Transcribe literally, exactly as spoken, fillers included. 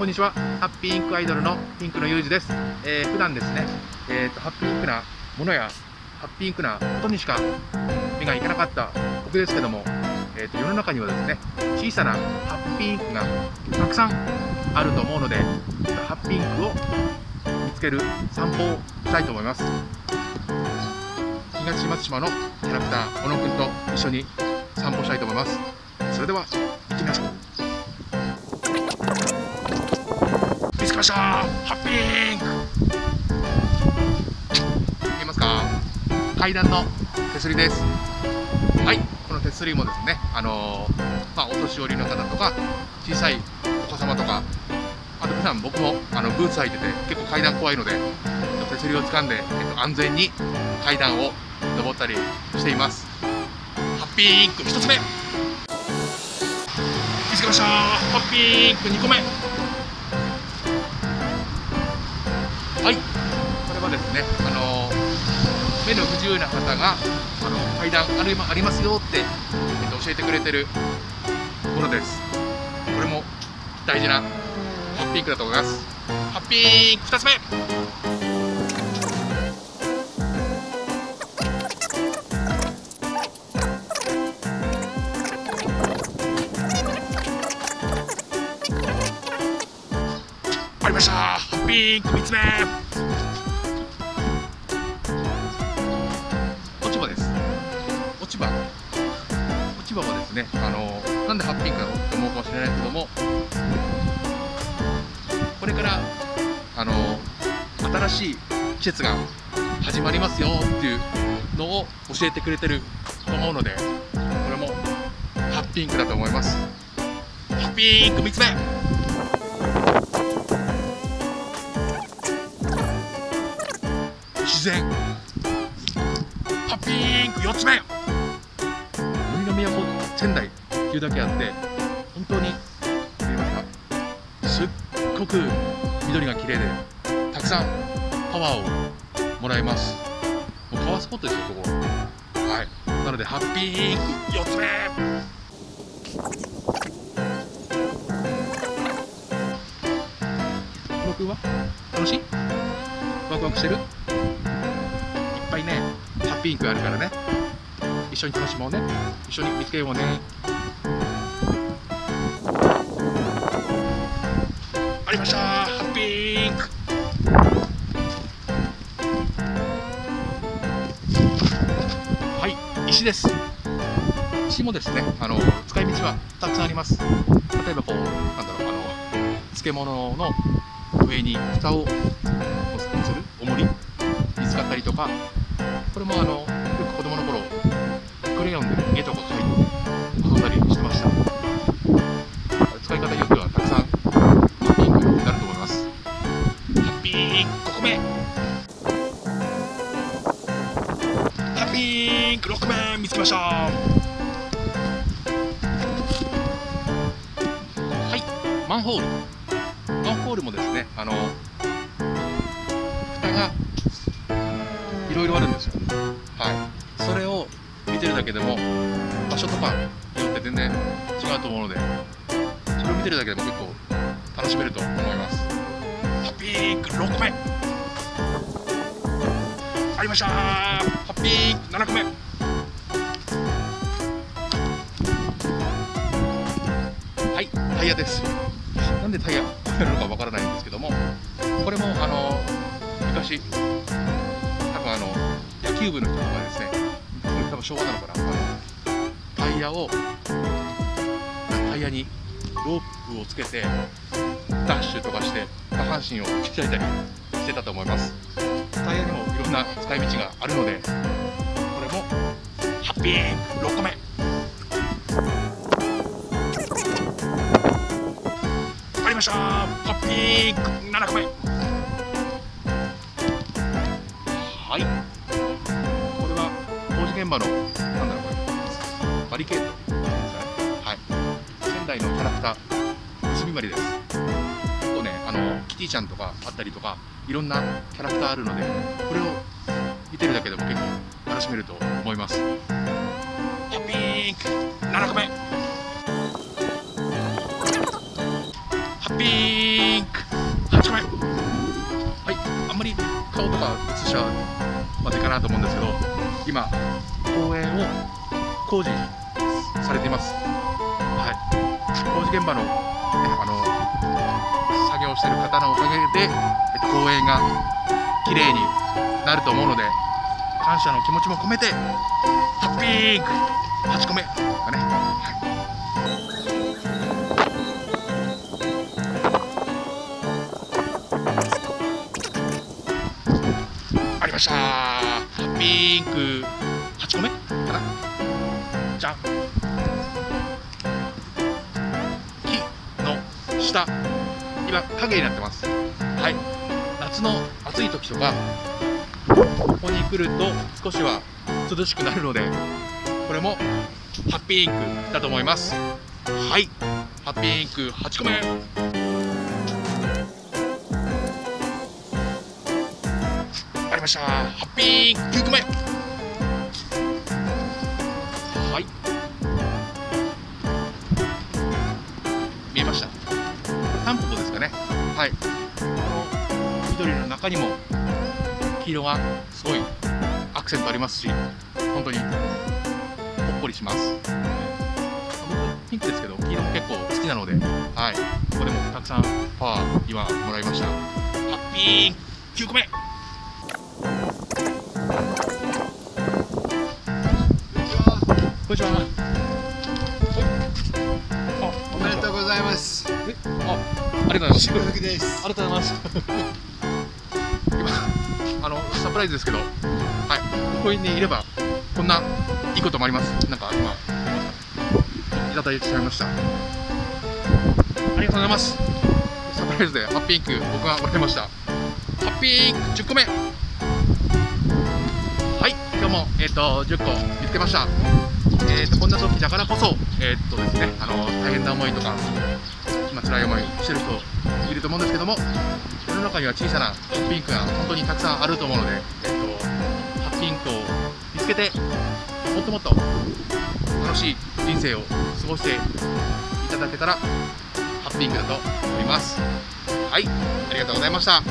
こんにちは。ハッピーインクアイドルのピンクのゆうじです。えー、普段ですね、えーと、ハッピーインクなものやハッピーインクなことにしか目がいかなかった僕ですけども、えーと、世の中にはですね、小さなハッピーインクがたくさんあると思うので、ハッピーインクを見つける散歩をしたいと思います。東松島のキャラクター小野くんと一緒に散歩したいと思います。それでは行きましょう。見つけました。ハッピーインク。見えますか？階段の手すりです。はい、この手すりもですね、あのー、まあお年寄りの方とか小さいお子様とか、あと普段僕もあのブーツ履いてて結構階段怖いので、手すりを掴んで、えっと、安全に階段を登ったりしています。ハッピーインク一つ目。見つけました。ハッピーインク二個目。はい、これはですね、あのー、目の不自由な方があの階段あるありますよって、えっと、教えてくれてるものです。これも大事なハッピーインクだと思います。ハッピーインクふたつめ。ありました。ハッピーインクみっつめ。落ち葉もですね、あのー、なんでハッピーインクだろうと思うかもしれないけども、これから、あのー、新しい季節が始まりますよっていうのを教えてくれてると思うので、これもハッピーインクだと思います。ハッピーインクみっつめ。自然。ハッピーインクよっつめ。仙台っていうだけあって本当に見えました。すっごく緑が綺麗でたくさんパワーをもらえます。もうパワースポットですよここ。はい、なのでハッピーインクよっつめ。小野くんは楽しい？ワクワクしてる？いっぱいねハッピーインクあるからね、一緒に楽しもうね、一緒に見つけようね。ありました。ハッピーインク。はい、石です。石もですね、あの使い道はたくさんあります。例えばこうなんだろう、あの漬物の上に蓋をする重りに使ったりとか、これもあのよく子供の頃クレヨンで絵とか描いて遊んだりしてました。使い方によってはたくさんハッピーインクになると思います。ハッピーインクごこめ。ハッピーインクろっこめ。見つけました。はい、マンホール。マンホールもですね、あの蓋がいろいろあるんですよ。はい、それを見てるだけでも場所とかによって全然違うと思うので、それを見てるだけでも結構楽しめると思います。ハッピーインクろっこめ。ありました。ハッピーインクななこめ。はい、タイヤです。なんでタイヤをやるのかわからないんですけども、これもあの昔多分あの野球部の人とかですね、多分昭和なのかな、タイヤをタイヤにロープをつけてダッシュとかして下半身を鍛えたりしてたと思います。タイヤにもいろんな使い道があるので、これもハッピーインクろっこめ。ありました。ハッピーインクななこめ。はい、現場のなんだろう、バリケードですかね。はい、仙台のキャラクター結びまりです。結構ね、あのキティちゃんとかあったりとか、いろんなキャラクターあるので、これを見てるだけでも結構楽しめると思います。ハッピーインクななこめ。ハピンクはちまい。はい、あんまり顔とか映しちゃまずいかなと思うんですけど、今公園を工事されています。はい、工事現場の、えあの作業している方のおかげで、えっと、公園が綺麗になると思うので、感謝の気持ちも込めてハッピークはちこめだね。はい、ハッピークはちこめかな。じゃん、木の下今影になってます。はい、夏の暑い時とかここに来ると少しは涼しくなるので、これもハッピークだと思います。はい、ハッピークはちこめ。ハッピーきゅうこめ。はい、見えました、タンポポですかね。はい、この緑の中にも黄色がすごいアクセントありますし、本当にほっこりします。ピンクですけど黄色も結構好きなので、はい、ここでもたくさんパワー今もらいました。ハッピーきゅうこめ。こんにちは。おめでとうございます。え、あ、ありがとうございます。祝福です。ありがとうございます。今あのサプライズですけど、はい、公園にいればこんないいこともあります。なんか今いただいてしまいました。ありがとうございます。サプライズでハッピーク僕がもらいました。ハッピークじゅっこめ。はい、今日もえっとじゅっこ見つけました。えーとこんな時だからこそ、えーとですね、あの大変な思いとか、まあ、辛い思いしてる人いると思うんですけども、世の中には小さなハッピークが本当にたくさんあると思うので、えーとハッピークを見つけて、もっともっと楽しい人生を過ごしていただけたらハッピークだと思います。はい、ありがとうございました。